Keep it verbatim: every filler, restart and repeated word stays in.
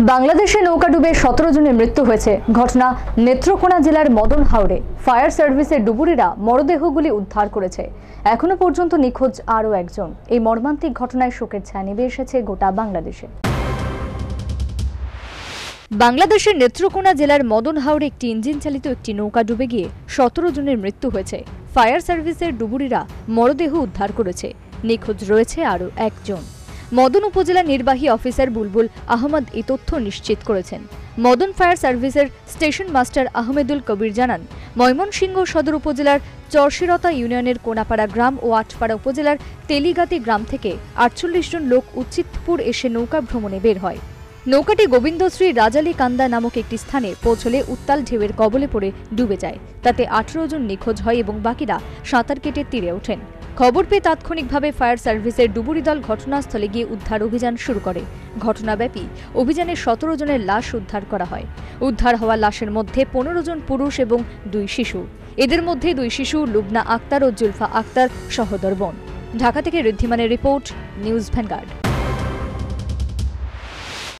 बांग्लादेशे नौका डुबे सत्रह जनेर मृत्यु हुए। घटना नेत्रकोना जिलार मदन हावड़े। फायर सार्विसेर डुबुरिरा मरदेहगुली उद्धार करेছে। एखोनो पर्यन्त निखोज आरो एकजन। এই মর্মান্তিক ঘটনায় শোকের ছায়া নেমে এসেছে গোটা বাংলাদেশে। বাংলাদেশের নেত্রকোনা জেলার মদন হাওড়ে একটি ইঞ্জিন চালিত একটি নৌকা ডুবে গিয়ে সতেরো জনের মৃত্যু হয়েছে। ফায়ার সার্ভিসের ডুবুরিরা মরদেহ উদ্ধার করেছে। নিখোঁজ রয়েছে আরও একজন। মদন উপজেলা নির্বাহী অফিসার বুলবুল আহমদ এই তথ্য নিশ্চিত করেছেন। মদন ফায়ার সার্ভিসের স্টেশন মাস্টার आहमेदुल कबीर জানান, ময়মনসিংহ সদর উপজেলার চরশিরতা ইউনিয়নের কোনাপাড়া গ্রাম ও আটপাড়া উপজেলার তেলিগাতি গ্রাম থেকে আটচল্লিশ জন লোক উচ্ছিতপুর এসে নৌকা ভ্রমণে বের হয়। নৌকাটি গোবিন্দশ্রী রাজালি কান্দা নামক একটি স্থানে পৌঁছলে উত্তাল ঢেউয়ের কবলে পড়ে ডুবে যায়। তাতে আঠারো জন নিখোঁজ হয় এবং বাকিরা সাঁতার কেটে তীরে ওঠেন। খবর পেয়ে তাৎক্ষণিকভাবে ফায়ার সার্ভিসের ডুবুরি দল ঘটনাস্থলে গিয়ে উদ্ধার অভিযান শুরু করে। ঘটনাব্যাপী অভিযানে সতেরো জনের লাশ উদ্ধার করা হয়। উদ্ধার হওয়া লাশের মধ্যে পনেরো জন পুরুষ এবং দুই শিশু। এদের মধ্যে দুই শিশু লুবনা আক্তার ও जुल्फा আক্তার সহোদর বোন। ঢাকা থেকে ঋদ্ধিমানের রিপোর্ট, নিউজ ভেনগার্ড।